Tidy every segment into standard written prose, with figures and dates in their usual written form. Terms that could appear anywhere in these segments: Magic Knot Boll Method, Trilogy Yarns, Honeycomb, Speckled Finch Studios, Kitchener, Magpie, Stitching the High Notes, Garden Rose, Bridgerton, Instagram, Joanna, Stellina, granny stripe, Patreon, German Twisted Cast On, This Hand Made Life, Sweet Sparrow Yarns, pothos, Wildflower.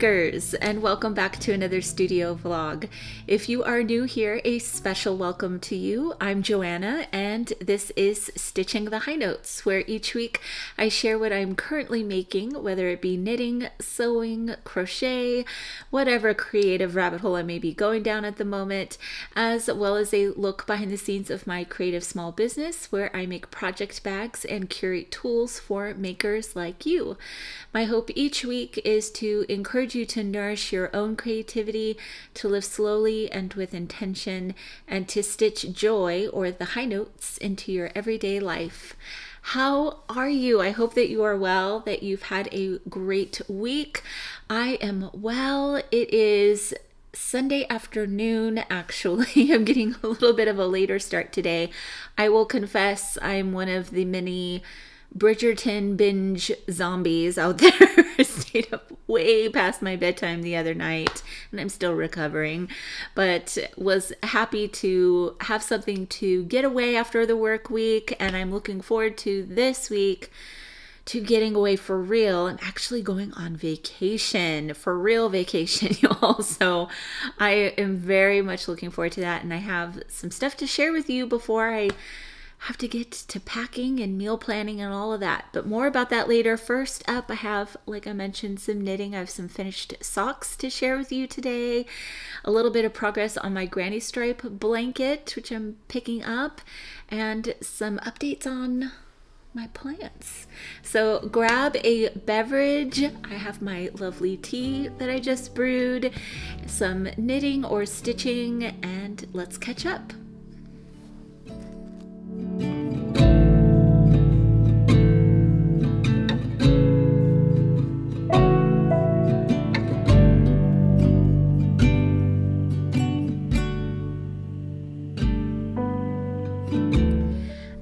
makers, and welcome back to another studio vlog. If you are new here, a special welcome to you. I'm Joanna, and this is Stitching the High Notes, where each week I share what I'm currently making, whether it be knitting, sewing, crochet, whatever creative rabbit hole I may be going down at the moment, as well as a look behind the scenes of my creative small business, where I make project bags and curate tools for makers like you. My hope each week is to encourage you to nourish your own creativity, to live slowly and with intention, and to stitch joy, or the high notes, into your everyday life. How are you? I hope that you are well, that you've had a great week. I am well. It is Sunday afternoon, actually. I'm getting a little bit of a later start today. I will confess I'm one of the many Bridgerton binge zombies out there. I stayed up way past my bedtime the other night, and I'm still recovering, but was happy to have something to get away after the work week, and I'm looking forward to this week to getting away for real and actually going on vacation, for real vacation, y'all. So I am very much looking forward to that, and I have some stuff to share with you before I have to get to packing and meal planning and all of that, but more about that later. First up, I have, like I mentioned, some knitting. I have some finished socks to share with you today, a little bit of progress on my granny stripe blanket, which I'm picking up, and some updates on my plants. So grab a beverage. I have my lovely tea that I just brewed, some knitting or stitching, and let's catch up.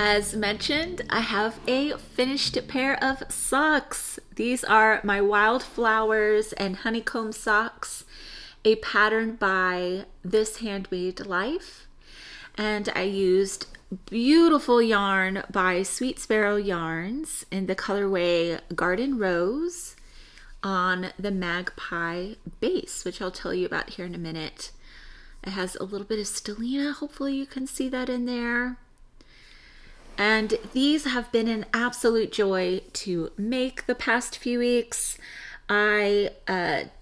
As mentioned, I have a finished pair of socks. These are my Wildflowers and Honeycomb socks, a pattern by This Hand Made Life. And I used beautiful yarn by Sweet Sparrow Yarns in the colorway Garden Rose on the Magpie base, which I'll tell you about here in a minute. It has a little bit of Stellina. Hopefully you can see that in there. And these have been an absolute joy to make the past few weeks. I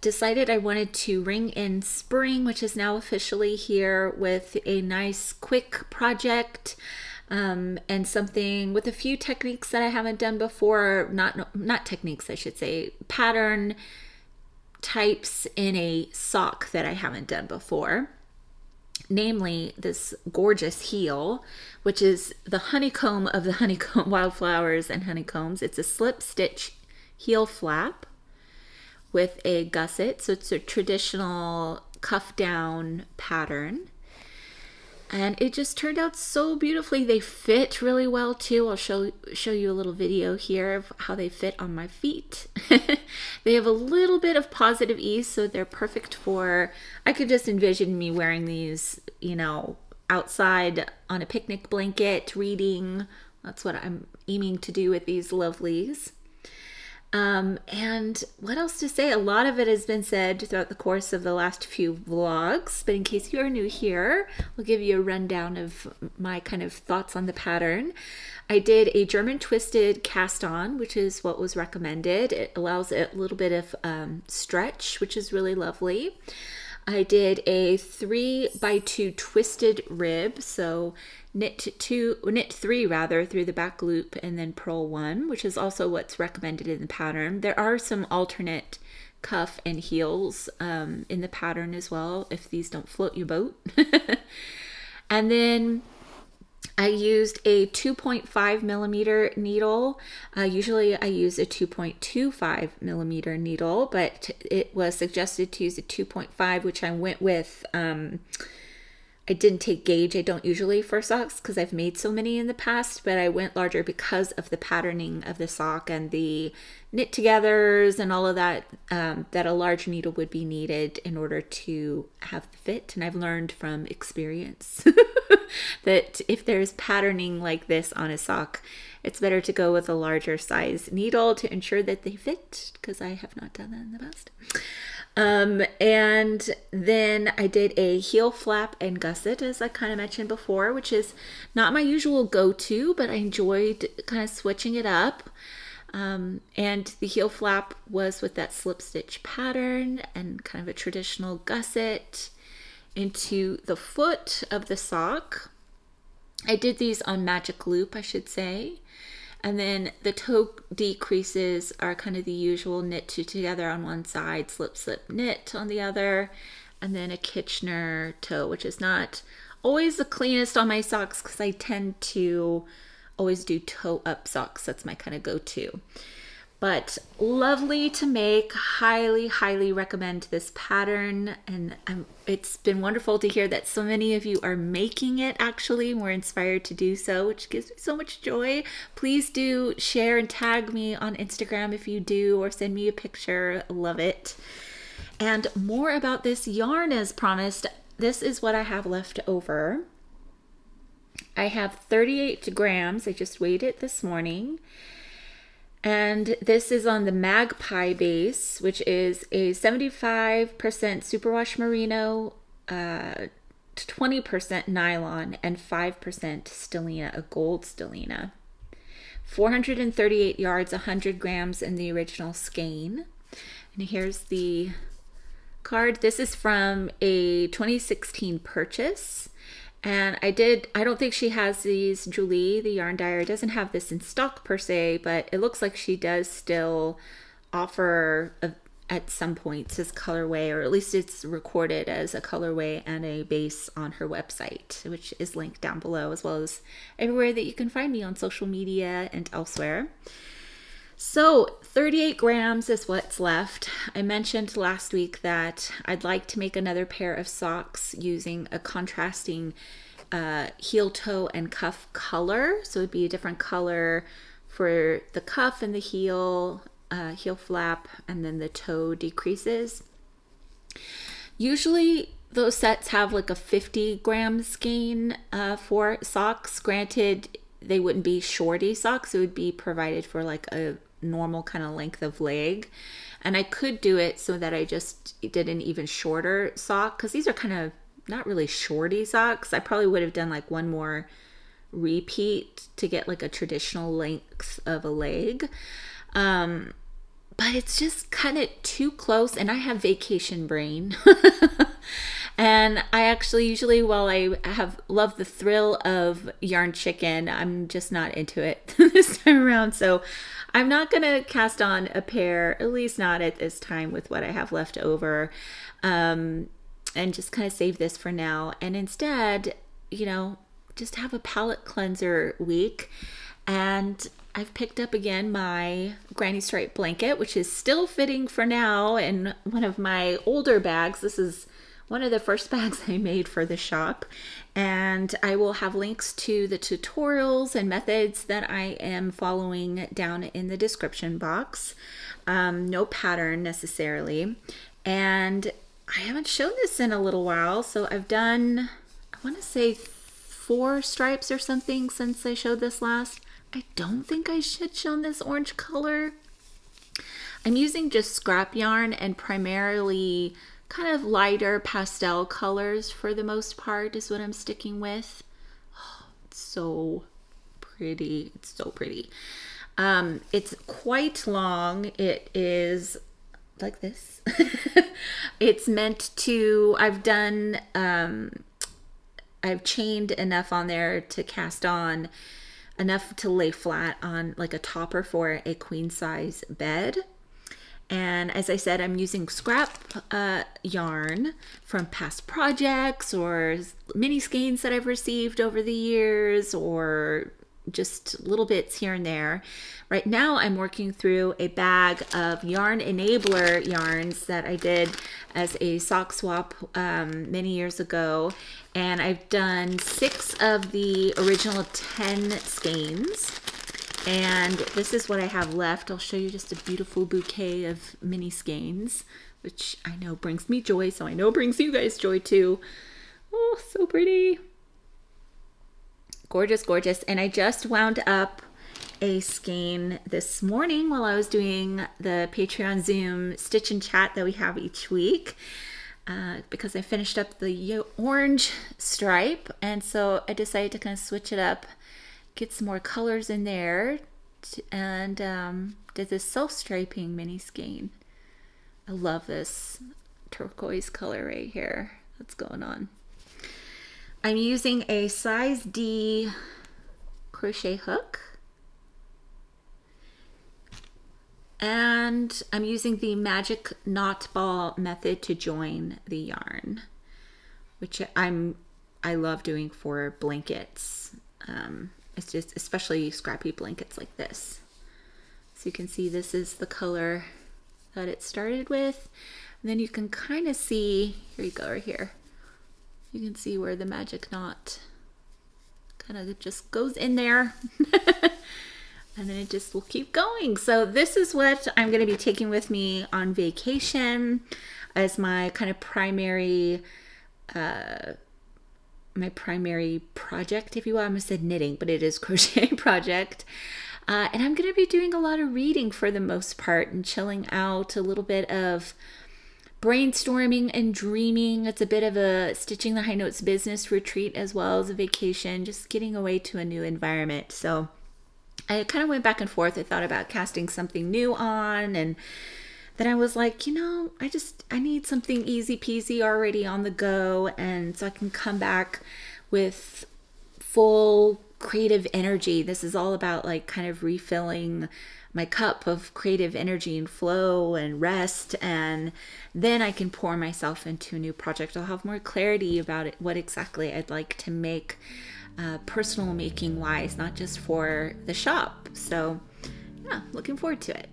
decided I wanted to ring in spring, which is now officially here, with a nice quick project and something with a few techniques that I haven't done before. Not techniques, I should say, pattern types in a sock that I haven't done before. Namely, this gorgeous heel, which is the honeycomb of the honeycomb Wildflowers and Honeycombs. It's a slip stitch heel flap with a gusset, so it's a traditional cuff down pattern, and it just turned out so beautifully. They fit really well too. I'll show you a little video here of how they fit on my feet. They have a little bit of positive ease, so they're perfect for, I could just envision me wearing these, you know, outside on a picnic blanket, reading. That's what I'm aiming to do with these lovelies. And what else to say? A lot of it has been said throughout the course of the last few vlogs, but in case you are new here, I'll give you a rundown of my kind of thoughts on the pattern. I did a German Twisted Cast On, which is what was recommended. It allows a little bit of stretch, which is really lovely. I did a 3x2 twisted rib, so knit three rather through the back loop and then purl one, which is also what's recommended in the pattern. There are some alternate cuff and heels in the pattern as well, if these don't float your boat. And then I used a 2.5mm needle. Usually I use a 2.25mm needle, but it was suggested to use a 2.5, which I went with. I didn't take gauge. I don't usually for socks because I've made so many in the past, but I went larger because of the patterning of the sock and the knit togethers and all of that, that a large needle would be needed in order to have the fit. And I've learned from experience that if there's patterning like this on a sock, it's better to go with a larger size needle to ensure that they fit, because I have not done that in the past. And then I did a heel flap and gusset, as I kind of mentioned before, which is not my usual go-to, but I enjoyed kind of switching it up. And the heel flap was with that slip stitch pattern and kind of a traditional gusset into the foot of the sock. I did these on magic loop, I should say. And then the toe decreases are kind of the usual knit two together on one side, slip, slip, knit on the other, and then a Kitchener toe, which is not always the cleanest on my socks because I tend to always do toe up socks. That's my kind of go-to. But lovely to make, highly, highly recommend this pattern. And it's been wonderful to hear that so many of you are making it actually, and we're inspired to do so, which gives me so much joy. Please do share and tag me on Instagram if you do, or send me a picture, love it. And more about this yarn as promised, this is what I have left over. I have 38 grams, I just weighed it this morning. And this is on the Magpie base, which is a 75% superwash merino, 20% nylon, and 5% Stellina, a gold Stellina. 438 yards, 100 grams in the original skein. And here's the card. This is from a 2016 purchase. And I don't think she has these, Julie, the yarn dyer, doesn't have this in stock per se, but it looks like she does still offer at some points this colorway, or at least it's recorded as a colorway and a base on her website, which is linked down below, as well as everywhere that you can find me on social media and elsewhere. So 38 grams is what's left. I mentioned last week that I'd like to make another pair of socks using a contrasting heel, toe, and cuff color. So it'd be a different color for the cuff and the heel flap, and then the toe decreases. Usually those sets have like a 50 gram skein for socks. Granted, they wouldn't be shorty socks. It would be provided for like a normal kind of length of leg, and I could do it so that I just did an even shorter sock, because these are kind of not really shorty socks. I probably would have done like one more repeat to get like a traditional length of a leg, but it's just kind of too close, and I have vacation brain. And I actually usually, while I love the thrill of yarn chicken, I'm just not into it this time around. So I'm not going to cast on a pair, at least not at this time, with what I have left over, and just kind of save this for now. And instead, you know, just have a palette cleanser week. And I've picked up again my granny stripe blanket, which is still fitting for now in one of my older bags. This is one of the first bags I made for the shop, and I will have links to the tutorials and methods that I am following down in the description box. No pattern necessarily, and I haven't shown this in a little while, so I've done, I want to say 4 stripes or something since I showed this last. I don't think I should have shown this orange color. I'm using just scrap yarn and primarily kind of lighter pastel colors for the most part is what I'm sticking with. Oh, it's so pretty. It's so pretty. It's quite long. It is like this. It's meant to, I've chained enough on there to cast on, enough to lay flat on like a topper for a queen size bed. And as I said, I'm using scrap yarn from past projects or mini skeins that I've received over the years, or just little bits here and there. Right now I'm working through a bag of yarn enabler yarns that I did as a sock swap many years ago. And I've done 6 of the original 10 skeins. And this is what I have left. I'll show you just a beautiful bouquet of mini skeins, which I know brings me joy, so I know brings you guys joy too. Oh, so pretty. Gorgeous, gorgeous. And I just wound up a skein this morning while I was doing the Patreon Zoom stitch and chat that we have each week, because I finished up the orange stripe, and so I decided to kind of switch it up, get some more colors in there, and did this self-striping mini skein. I love this turquoise color right here that's going on. I'm using a size D crochet hook, and I'm using the magic knot ball method to join the yarn, which I love doing for blankets. It's just especially scrappy blankets like this. So you can see this is the color that it started with, and then you can kind of see, here you go right here, you can see where the magic knot kind of just goes in there and then it just will keep going. So this is what I'm going to be taking with me on vacation as my kind of primary project, if you will. I almost said knitting, but it is crochet project. And I'm going to be doing a lot of reading for the most part and chilling out, a little bit of brainstorming and dreaming. It's a bit of a Stitching the High Notes business retreat as well as a vacation, just getting away to a new environment. So I kind of went back and forth. I thought about casting something new on, and then I was like, you know, I need something easy peasy already on the go, and so I can come back with full creative energy. This is all about like kind of refilling my cup of creative energy and flow and rest, and then I can pour myself into a new project. I'll have more clarity about it, what exactly I'd like to make, personal making wise, not just for the shop. So yeah, looking forward to it.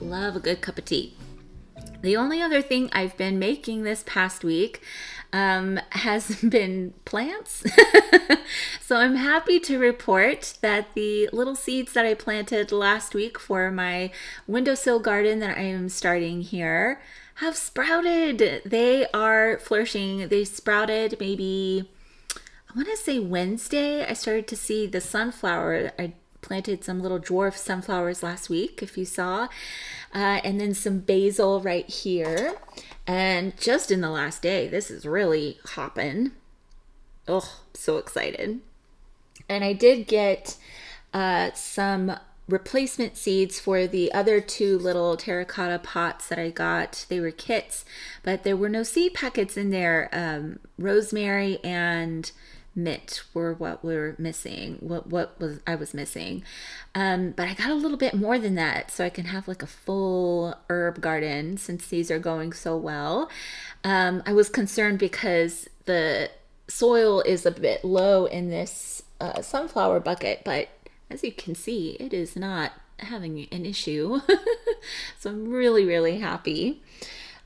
Love a good cup of tea. The only other thing I've been making this past week has been plants. So I'm happy to report that the little seeds that I planted last week for my windowsill garden that I am starting here have sprouted. They are flourishing. They sprouted maybe, I want to say Wednesday. I started to see the sunflower. I planted some little dwarf sunflowers last week, if you saw, and then some basil right here. And just in the last day, this is really hopping. Oh, so excited. And I did get some replacement seeds for the other two little terracotta pots that I got. They were kits, but there were no seed packets in there. Rosemary and mint were what we were missing, what I was missing, but I got a little bit more than that, so I can have like a full herb garden since these are going so well. I was concerned because the soil is a bit low in this sunflower bucket, but as you can see, it is not having an issue. So I'm really happy.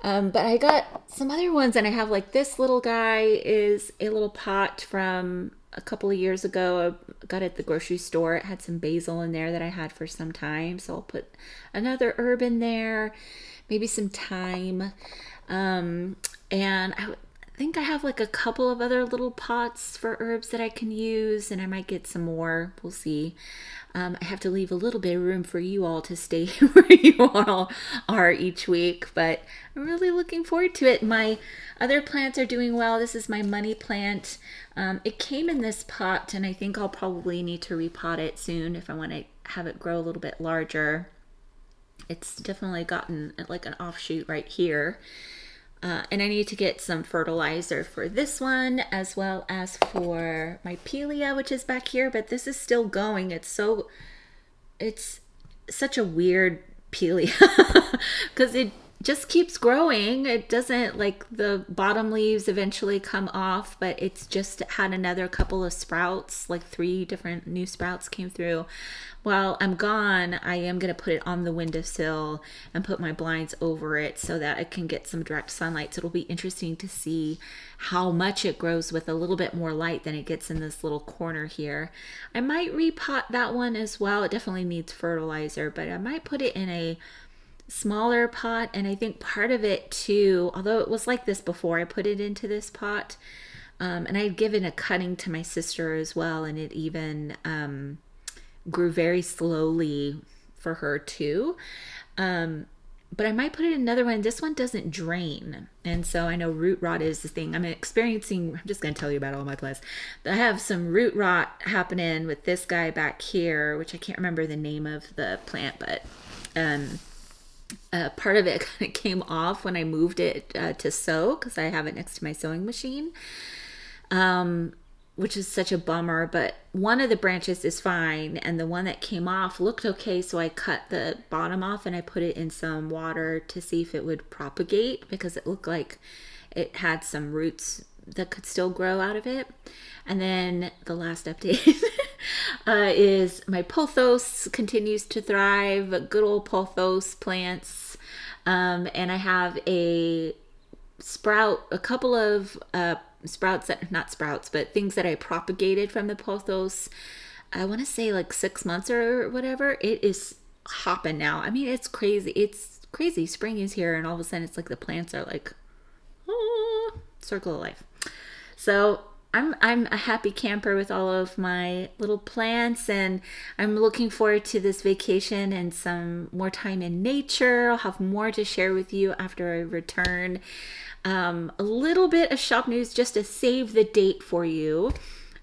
But I got some other ones, and I have like this little guy is a little pot from a couple of years ago. I got it at the grocery store. It had some basil in there that I had for some time, so I'll put another herb in there, maybe some thyme. And I think I have like a couple of other little pots for herbs that I can use, and I might get some more. We'll see. I have to leave a little bit of room for you all to stay where you all are each week, but I'm really looking forward to it. My other plants are doing well. This is my money plant. It came in this pot, and I think I'll probably need to repot it soon if I want to have it grow a little bit larger. It's definitely gotten like an offshoot right here. And I need to get some fertilizer for this one as well as for my Pelia, which is back here, but this is still going. It's such a weird Pelia because it just keeps growing. It doesn't, like, the bottom leaves eventually come off, but it's just had another couple of sprouts, like 3 different new sprouts came through. While I'm gone, I am going to put it on the windowsill and put my blinds over it so that it can get some direct sunlight. So it'll be interesting to see how much it grows with a little bit more light than it gets in this little corner here. I might repot that one as well. It definitely needs fertilizer, but I might put it in a smaller pot. And I think part of it too, although it was like this before, I put it into this pot, and I'd given a cutting to my sister as well, and it even grew very slowly for her too. But I might put it in another one. This one doesn't drain, and so I know root rot is the thing I'm experiencing. I'm just gonna tell you about all my plants. I have some root rot happening with this guy back here, which I can't remember the name of the plant, but part of it kind of came off when I moved it to sew, because I have it next to my sewing machine, which is such a bummer. But one of the branches is fine, and the one that came off looked okay, so I cut the bottom off and I put it in some water to see if it would propagate, because it looked like it had some roots that could still grow out of it. And then the last update is my pothos continues to thrive, good old pothos plants. And I have a couple of sprouts, not sprouts, but things that I propagated from the pothos. I want to say like 6 months or whatever. It is hopping now. I mean, it's crazy. It's crazy. Spring is here, and all of a sudden it's like the plants are like, oh, circle of life. So I'm a happy camper with all of my little plants, and I'm looking forward to this vacation and some more time in nature. I'll have more to share with you after I return. A little bit of shop news just to save the date for you,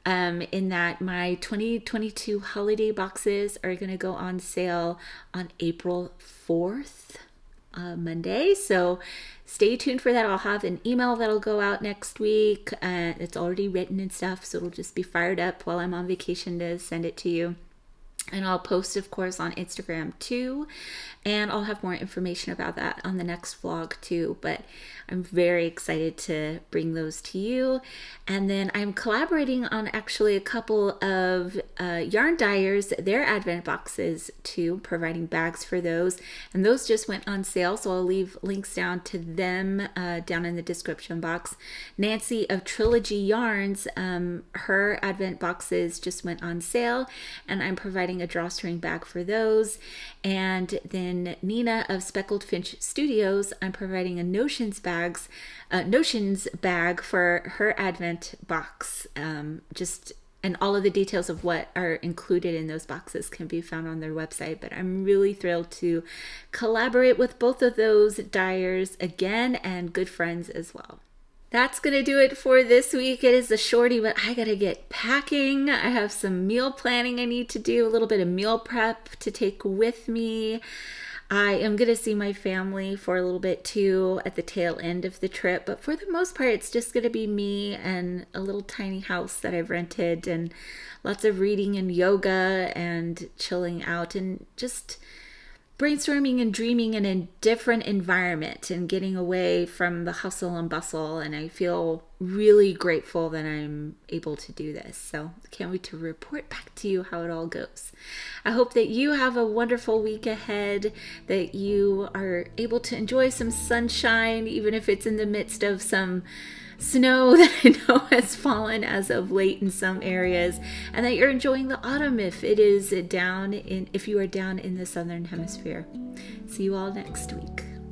in that my 2022 holiday boxes are going to go on sale on April 4th. Monday. So stay tuned for that. I'll have an email that'll go out next week. It's already written and stuff, so it'll just be fired up while I'm on vacation to send it to you. And I'll post, of course, on Instagram too. And I'll have more information about that on the next vlog too. But I'm very excited to bring those to you. And then I'm collaborating on actually a couple of yarn dyers, their advent boxes too, providing bags for those. And those just went on sale, so I'll leave links down to them down in the description box. Nancy of Trilogy Yarns, her advent boxes just went on sale, and I'm providing a drawstring bag for those. And then Nina of Speckled Finch Studios, I'm providing a notions bag for her advent box. And all of the details of what are included in those boxes can be found on their website. But I'm really thrilled to collaborate with both of those dyers again, and good friends as well. That's going to do it for this week. It is a shorty, but I got to get packing. I have some meal planning I need to do, a little bit of meal prep to take with me. I am going to see my family for a little bit too at the tail end of the trip, but for the most part, it's just going to be me and a little tiny house that I've rented, and lots of reading and yoga and chilling out and just brainstorming and dreaming in a different environment and getting away from the hustle and bustle. And I feel really grateful that I'm able to do this. So can't wait to report back to you how it all goes. I hope that you have a wonderful week ahead, that you are able to enjoy some sunshine, even if it's in the midst of some snow that I know has fallen as of late in some areas, and that you're enjoying the autumn if you are down in the southern hemisphere. See you all next week.